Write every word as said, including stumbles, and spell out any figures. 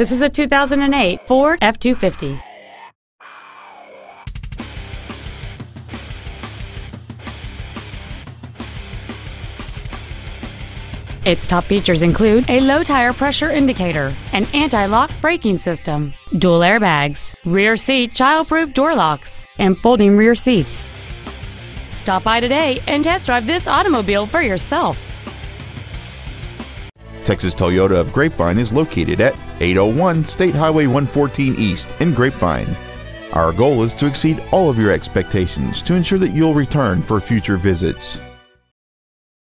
This is a two thousand eight Ford F two fifty. Its top features include a low tire pressure indicator, an anti-lock braking system, dual airbags, rear seat child-proof door locks, and folding rear seats. Stop by today and test drive this automobile for yourself. Texas Toyota of Grapevine is located at eight oh one State Highway one fourteen East in Grapevine. Our goal is to exceed all of your expectations to ensure that you'll return for future visits.